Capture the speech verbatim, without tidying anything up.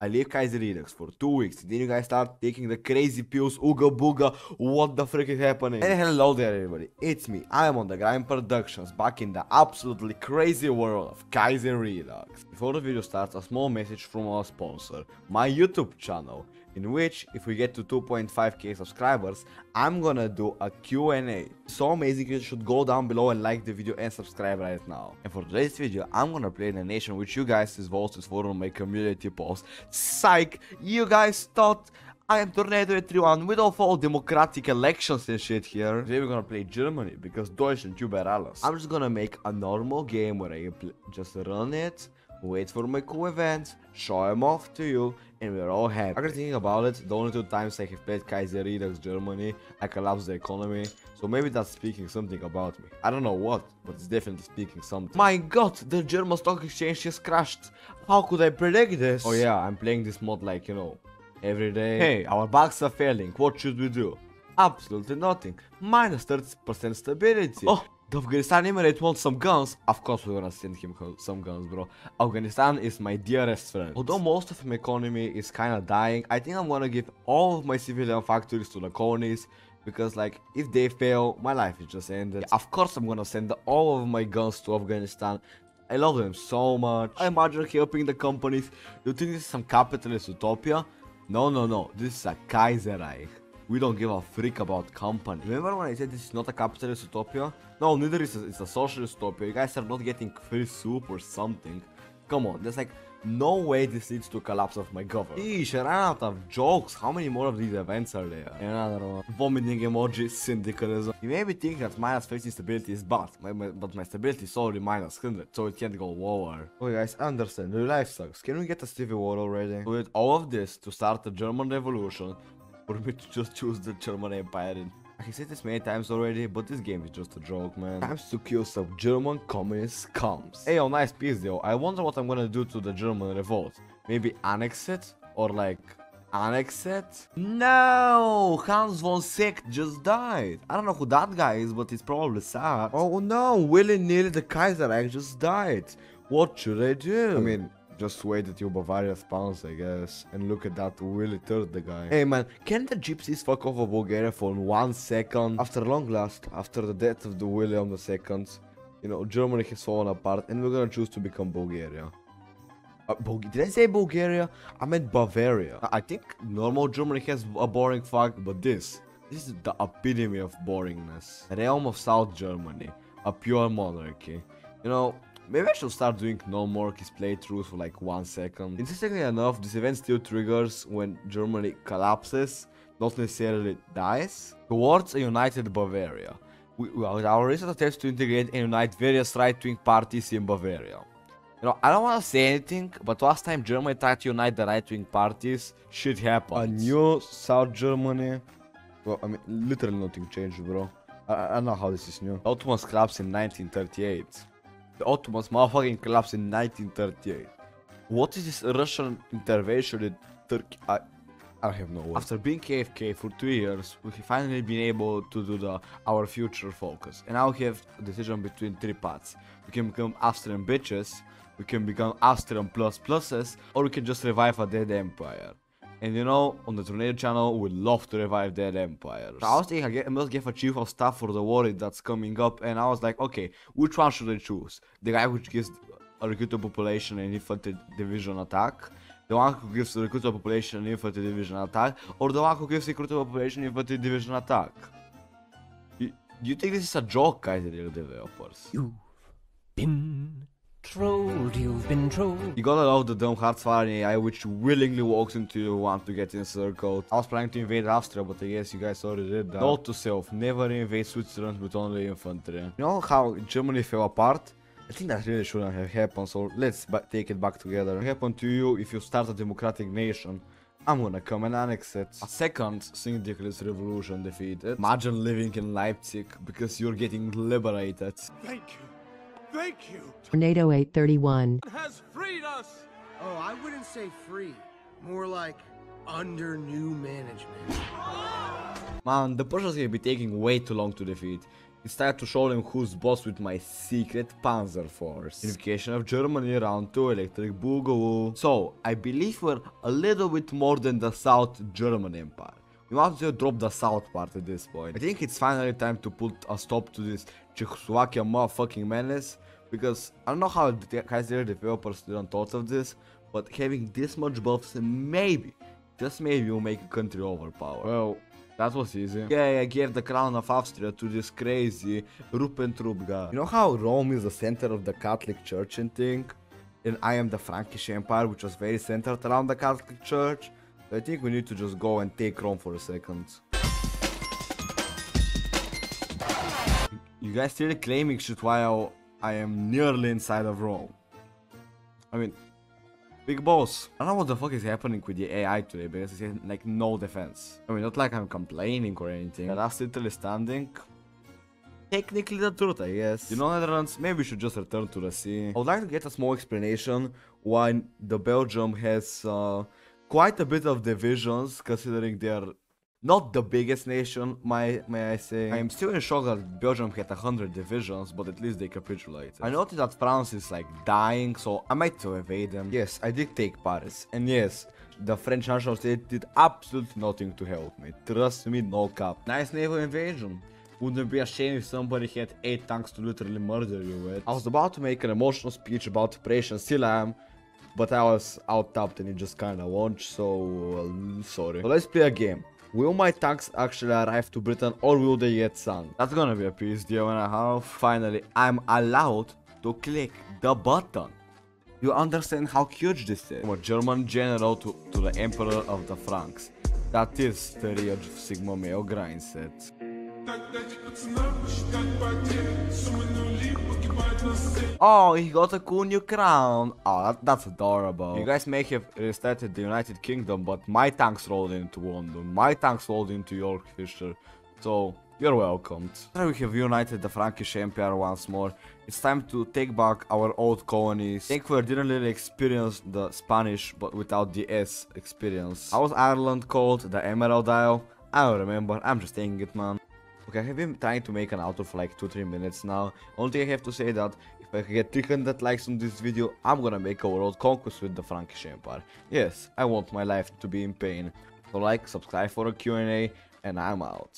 I leave Kaiserredux for two weeks, then you guys start taking the crazy pills, ooga booga, what the frick is happening? And hello there everybody, it's me, I'm on the Grind Productions, back in the absolutely crazy world of Kaiserredux. Before the video starts, a small message from our sponsor, my YouTube channel, in which, if we get to two point five K subscribers, I'm gonna do a Q and A. So amazing, you should go down below and like the video and subscribe right now. And for today's video, I'm gonna play in a nation which you guys voted for on my community post. Psych! You guys thought I am tornado eight thirty-one with all democratic elections and shit here. Today we're gonna play Germany because Deutschland über alles. I'm just gonna make a normal game where I just run it, wait for my cool events, show them off to you, and we're all happy. After thinking about it, the only two times I have played Kaiserredux Germany, I collapsed the economy, so maybe that's speaking something about me. I don't know what, but it's definitely speaking something. My god, the German stock exchange has crashed. How could I predict this? Oh yeah, I'm playing this mod like, you know, every day. Hey, our bugs are failing, what should we do? Absolutely nothing. Minus thirty percent stability. Oh. The Afghanistan Emirate wants some guns. Of course we're gonna send him some guns, bro. Afghanistan is my dearest friend. Although most of my economy is kinda dying, I think I'm gonna give all of my civilian factories to the colonies, because like, if they fail, my life is just ended. Yeah, of course I'm gonna send all of my guns to Afghanistan. I love them so much. I imagine helping the companies. You think this is some capitalist utopia? No, no, no. This is a Kaiserreich. We don't give a freak about company. Remember when I said this is not a capitalist utopia? No, neither is a, it's a socialist utopia. You guys are not getting free soup or something. Come on, there's like no way this leads to a collapse of my government. Eesh, I ran out of jokes. How many more of these events are there? Another one. Vomiting emoji, syndicalism. You may be thinking that minus fifteen stability is bad, my, my, but my stability is already minus one hundred, so it can't go lower. Okay guys, I understand, your life sucks. Can we get a civil war already? So with all of this to start the German Revolution, for me to just choose the German Empire. And I said this many times already, but this game is just a joke, man. Times to kill some German communist scums. Hey, oh, nice piece, though. I wonder what I'm gonna do to the German revolt. Maybe annex it? Or like, annex it? No! Hans von Seeckt just died. I don't know who that guy is, but he's probably sad. Oh no, willy-nilly the Kaiserreich just died. What should I do? I mean, just wait until Bavaria spawns, I guess. And look at that Willy Turd, the guy. Hey man, can the gypsies fuck off of Bulgaria for one second? After long last, after the death of the William the Second, you know, Germany has fallen apart and we're gonna choose to become Bulgaria. Uh, Bul Did I say Bulgaria? I meant Bavaria. I think normal Germany has a boring fuck, but this, this is the epitome of boringness. Realm of South Germany, a pure monarchy. You know, maybe I should start doing no more kiss playthroughs for like one second. Interestingly enough, this event still triggers when Germany collapses, not necessarily dies, towards a united Bavaria. We, well, our recent attempts to integrate and unite various right-wing parties in Bavaria. You know, I don't want to say anything, but last time Germany tried to unite the right-wing parties, shit happened. A new South Germany. Well, I mean, literally nothing changed, bro. I, I don't know how this is new. Ottoman collapse in nineteen thirty-eight. The Ottomans motherfucking collapsed in nineteen thirty-eight. What is this Russian intervention in Turkey? I, I have no way. After being K F K for two years, we have finally been able to do the our future focus. And now we have a decision between three paths. We can become Austrian bitches, we can become Austrian plus pluses, or we can just revive a dead empire. And you know, on the Tornado channel, we love to revive dead empires. So I was thinking I must give a chief of staff for the war that's coming up, and I was like, okay, which one should I choose? The guy which gives a recruiter population and infantry division attack, the one who gives the recruiter population and infantry division attack, or the one who gives recruiter population and infantry division attack? You, you think this is a joke, guys, real developers? You've been trolled, you've been trolled. You gotta love the dumb hard-firing A I which willingly walks into you want to get encircled. I was planning to invade Austria, but I guess you guys already did that. Note to self, never invade Switzerland with only infantry. You know how Germany fell apart? I think that really shouldn't have happened, so let's take it back together. It happened to you if you start a democratic nation. I'm gonna come and annex it. A second syndicalist revolution defeated. Imagine living in Leipzig because you're getting liberated. Thank you. Thank you! tornado eight thirty-one has freed us! Oh, I wouldn't say free. More like under new management. Man, the Persians will be taking way too long to defeat. It's time to show them who's boss with my secret panzer force. Unification of Germany, round two, electric boogaloo. So, I believe we're a little bit more than the South German Empire. We might to drop the south part at this point. I think it's finally time to put a stop to this Czechoslovakia motherfucking menace, because I don't know how the Kaiser developers didn't thought of this, but having this much buffs maybe, just maybe, will make a country overpowered. Well, that was easy. Yeah, I gave the crown of Austria to this crazy Ruppentrupga. You know how Rome is the center of the Catholic Church and thing? And I am the Frankish Empire, which was very centered around the Catholic Church. I think we need to just go and take Rome for a second. You guys still claiming shit while I am nearly inside of Rome. I mean, big boss. I don't know what the fuck is happening with the A I today, because it's like no defense. I mean, not like I'm complaining or anything. The last Italy standing. Technically the truth, I guess. You know, Netherlands, maybe we should just return to the sea. I would like to get a small explanation why the Belgium has... Uh, quite a bit of divisions, considering they're not the biggest nation, may, may I say. I am still in shock that Belgium had one hundred divisions, but at least they capitulated. I noticed that France is like dying, so I might to evade them. Yes, I did take Paris, and yes, the French national state did absolutely nothing to help me. Trust me, no cap. Nice naval invasion. Wouldn't be a shame if somebody had eight tanks to literally murder you with. I was about to make an emotional speech about operations, still I am. But I was out tapped and it just kinda launched, so uh, sorry. So let's play a game. Will my tanks actually arrive to Britain or will they get sunk? That's gonna be a peace deal and a half. Finally, I'm allowed to click the button. You understand how huge this is? From a German general to, to the Emperor of the Franks. That is the real Sigma Male grind set. Oh, he got a cool new crown. Oh, that, that's adorable. You guys may have restarted the United Kingdom, but my tanks rolled into London. My tanks rolled into York Fisher. So, you're welcomed. After we have united the Frankish Empire once more, it's time to take back our old colonies. I think we didn't really experience the Spanish, but without the S experience. How was Ireland called? The Emerald Isle? I don't remember. I'm just saying it, man. Okay, I have been trying to make an outro for like two three minutes now. Only thing I have to say that if I get three hundred likes on this video, I'm gonna make a world conquest with the Frankish Empire. Yes, I want my life to be in pain. So like, subscribe for a Q and A, and I'm out.